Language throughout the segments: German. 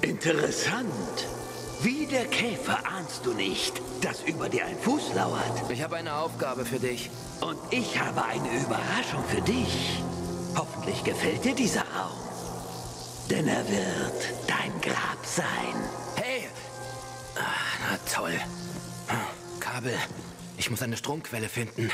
Interessant. Wie der Käfer ahnst du nicht, dass über dir ein Fuß lauert. Ich habe eine Aufgabe für dich. Und ich habe eine Überraschung für dich. Hoffentlich gefällt dir dieser Raum. Denn er wird dein Grab sein. Hey! Ach, na toll. Kabel. Ich muss eine Stromquelle finden.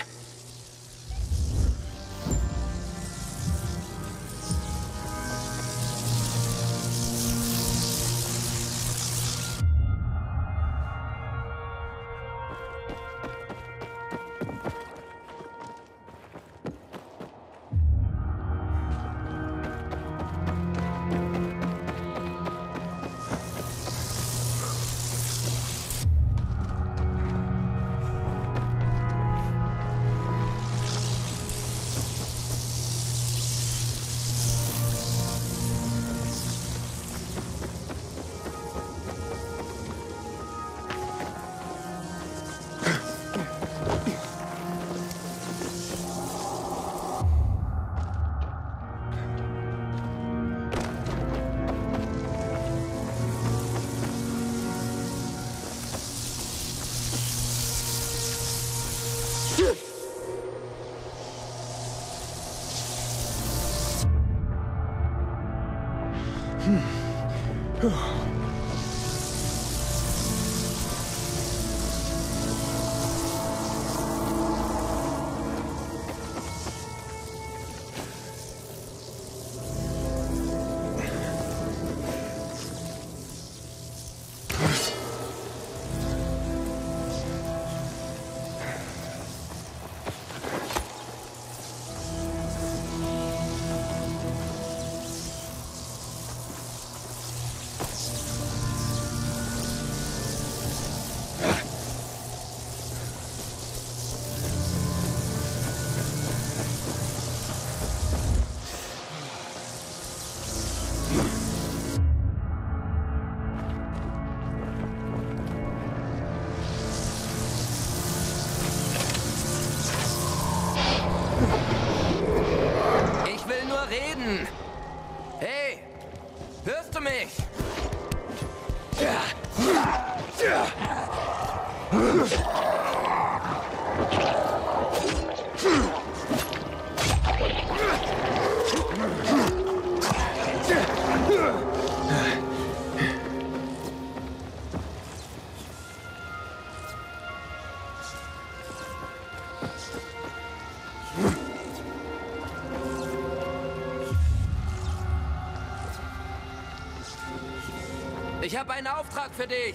Ich habe einen Auftrag für dich.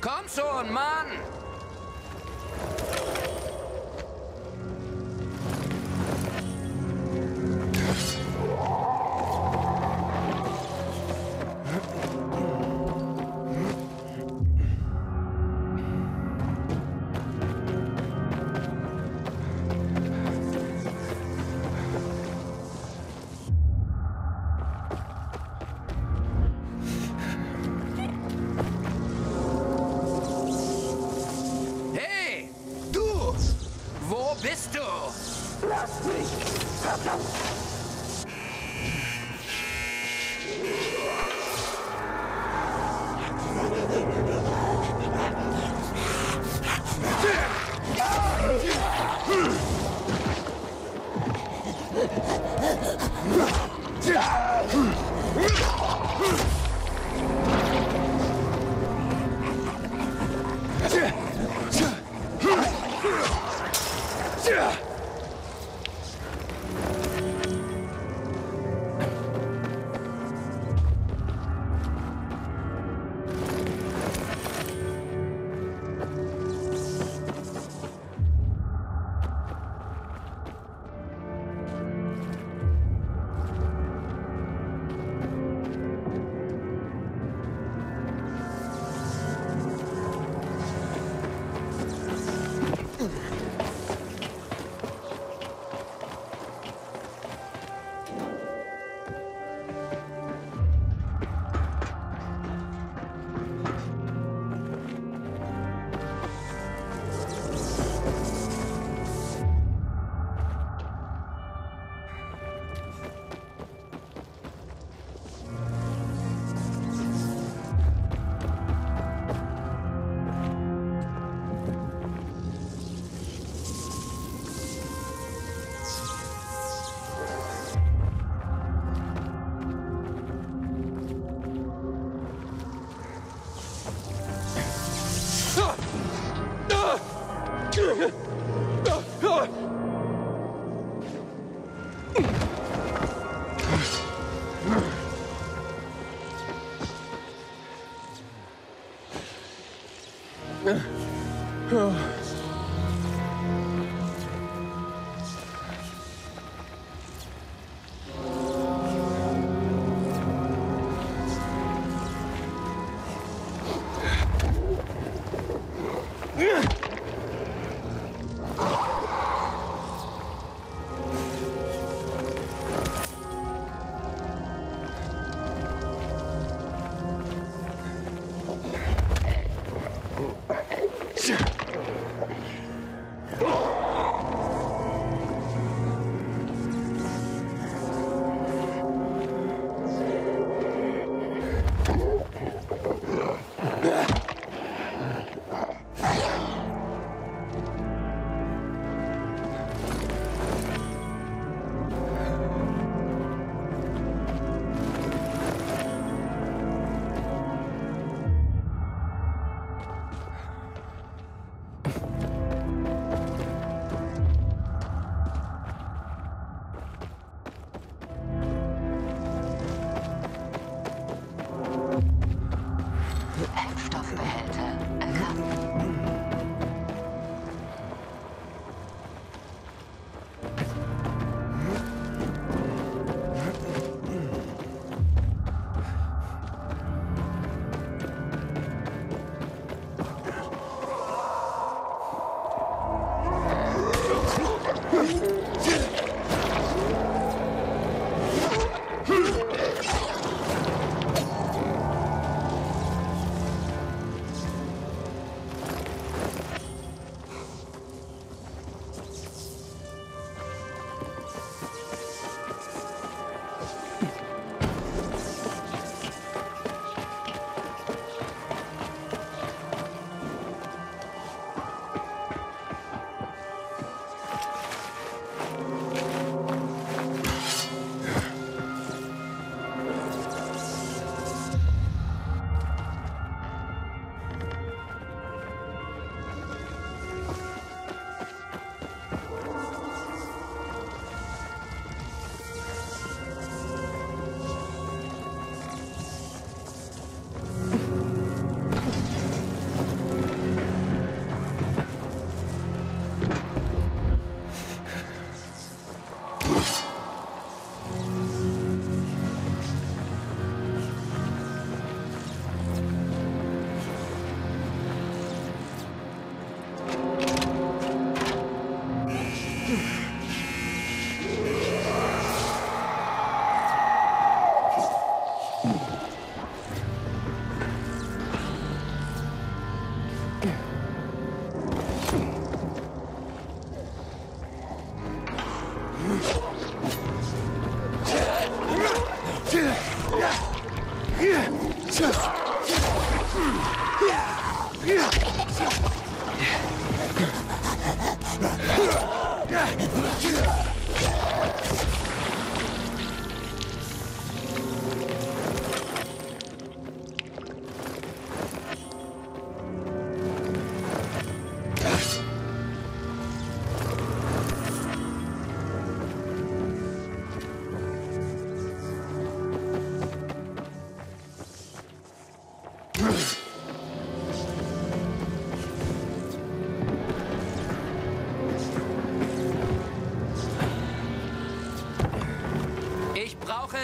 Komm schon, Mann!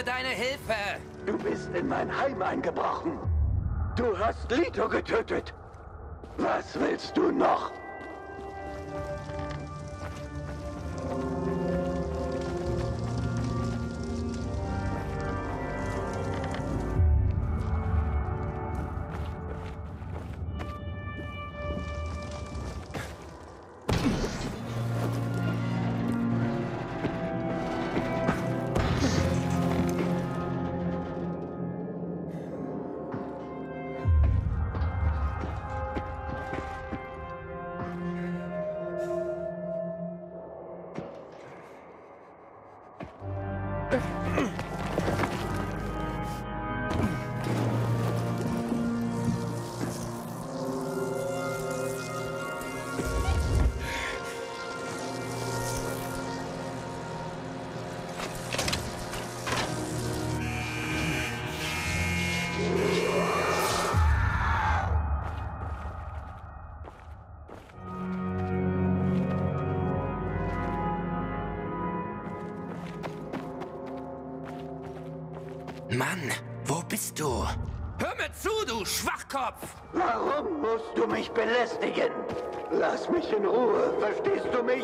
Deine Hilfe! Du bist in mein Heim eingebrochen. Du hast Leto getötet. Was willst du noch? Mann, wo bist du? Hör mir zu, du Schwachkopf! Warum musst du mich belästigen? Lass mich in Ruhe, verstehst du mich?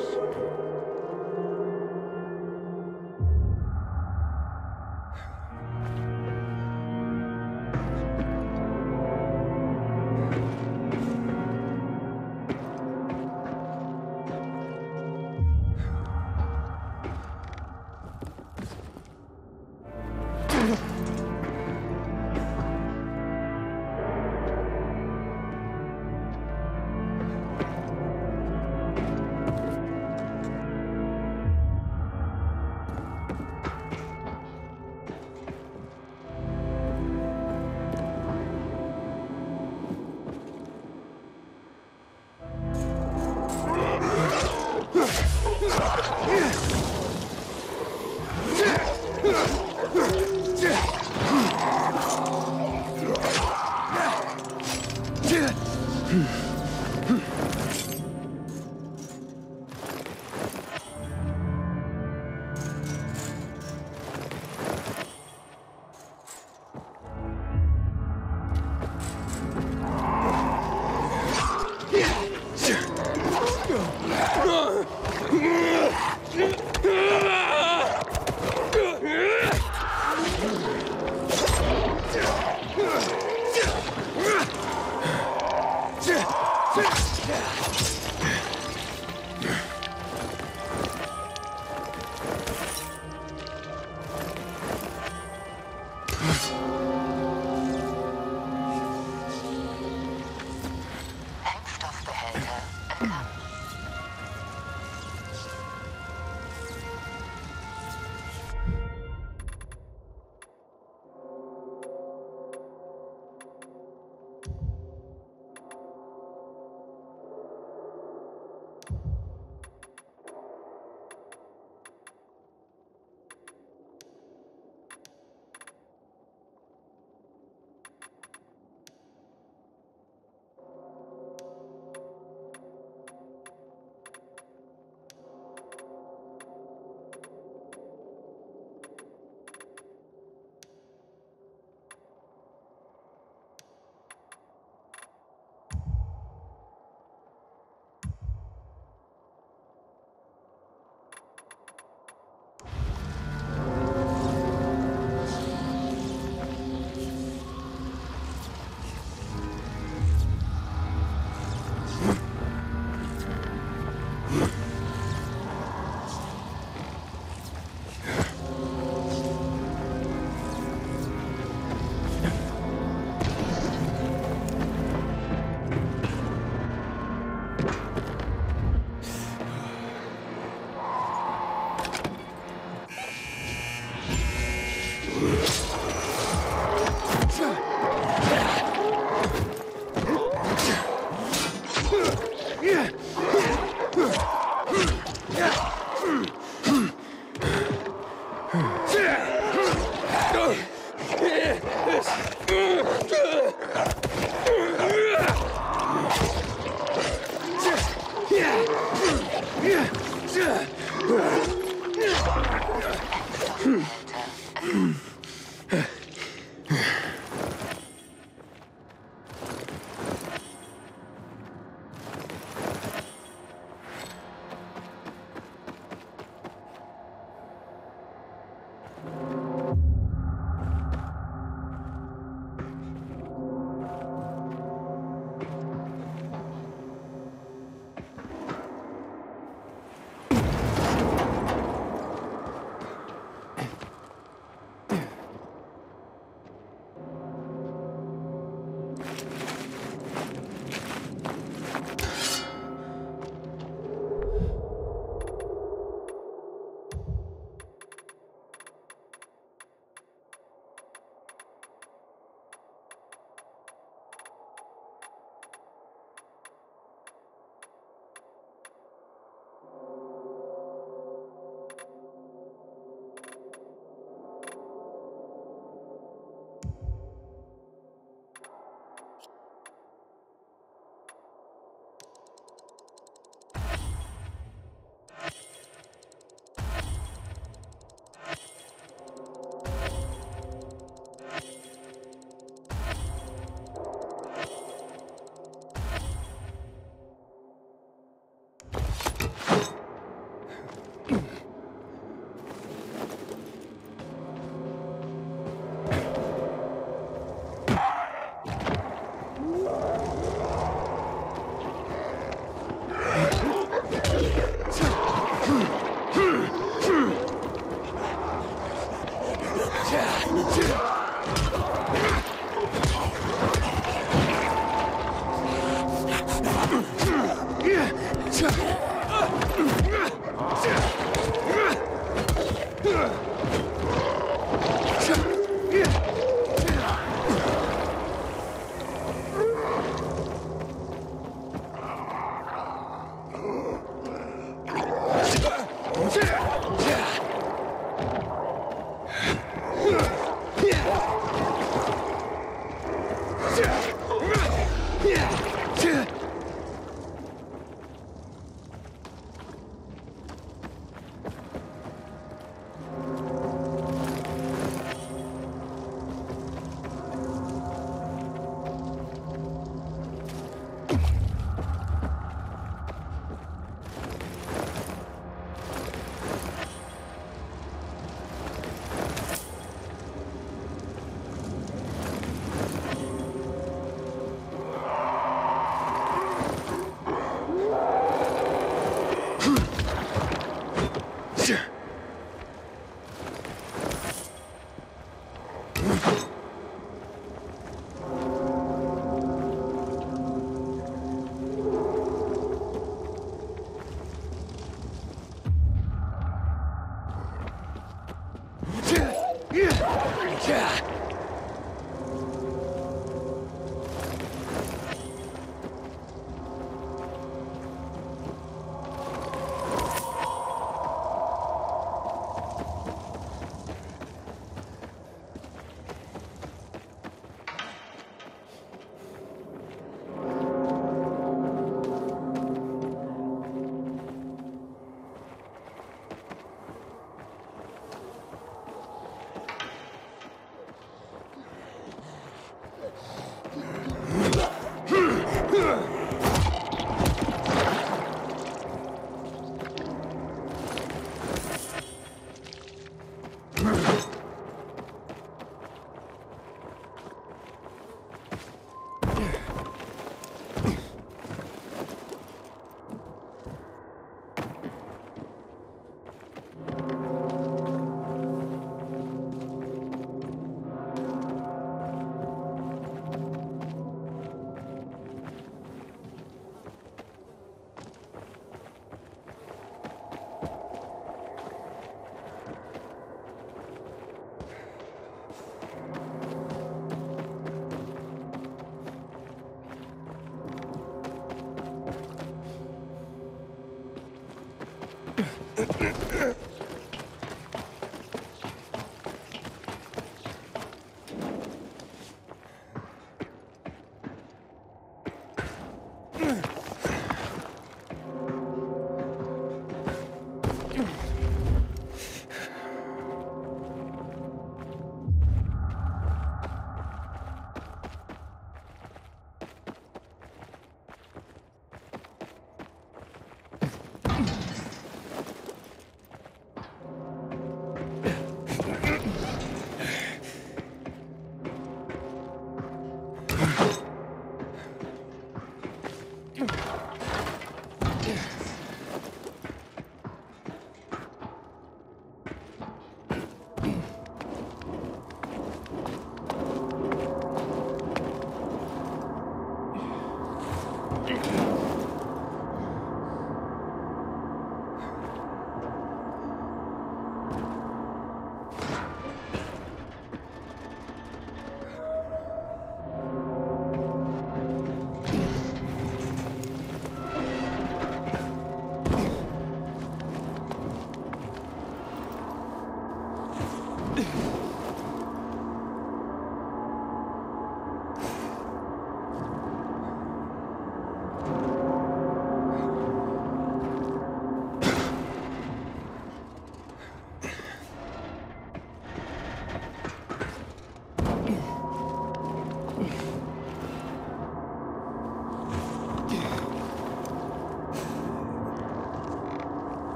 Erkannt.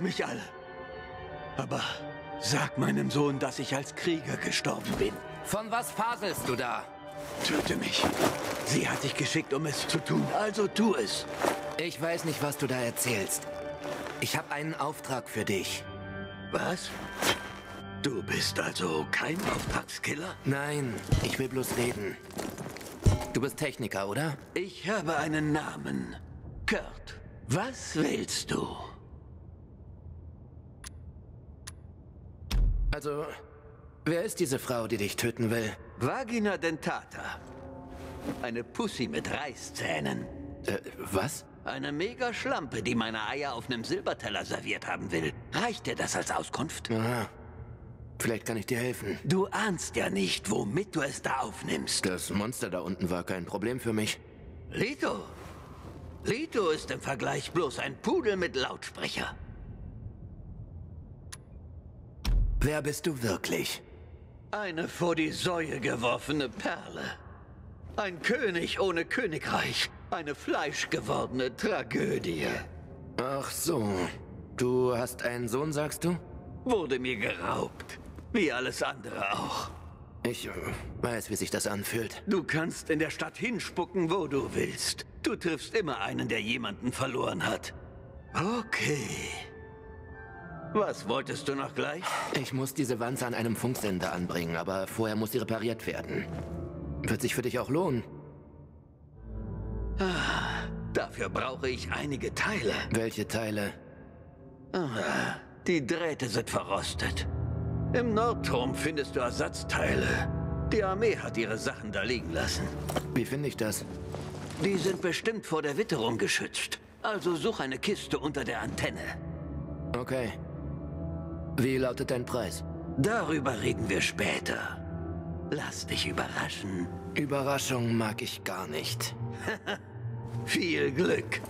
Mach mich alle. Aber sag meinem Sohn, dass ich als Krieger gestorben bin. Von was faselst du da? Töte mich. Sie hat dich geschickt, um es zu tun. Also tu es. Ich weiß nicht, was du da erzählst. Ich habe einen Auftrag für dich. Was? Du bist also kein Auftragskiller? Nein, ich will bloß reden. Du bist Techniker, oder? Ich habe einen Namen. Kurt, was willst du? Also, wer ist diese Frau, die dich töten will? Vagina dentata. Eine Pussy mit Reißzähnen. Was? Eine Mega-Schlampe, die meine Eier auf einem Silberteller serviert haben will. Reicht dir das als Auskunft? Aha. Vielleicht kann ich dir helfen. Du ahnst ja nicht, womit du es da aufnimmst. Das Monster da unten war kein Problem für mich. Lito. Lito ist im Vergleich bloß ein Pudel mit Lautsprecher. Wer bist du wirklich? Eine vor die Säue geworfene Perle. Ein König ohne Königreich. Eine fleischgewordene Tragödie. Ach so. Du hast einen Sohn, sagst du? Wurde mir geraubt. Wie alles andere auch. Ich weiß, wie sich das anfühlt. Du kannst in der Stadt hinspucken, wo du willst. Du triffst immer einen, der jemanden verloren hat. Okay. Was wolltest du noch gleich? Ich muss diese Wanze an einem Funksender anbringen, aber vorher muss sie repariert werden. Wird sich für dich auch lohnen. Ah, dafür brauche ich einige Teile. Welche Teile? Ah, die Drähte sind verrostet. Im Nordturm findest du Ersatzteile. Die Armee hat ihre Sachen da liegen lassen. Wie finde ich das? Die sind bestimmt vor der Witterung geschützt. Also such eine Kiste unter der Antenne. Okay. Wie lautet dein Preis? Darüber reden wir später. Lass dich überraschen. Überraschung mag ich gar nicht. Viel Glück.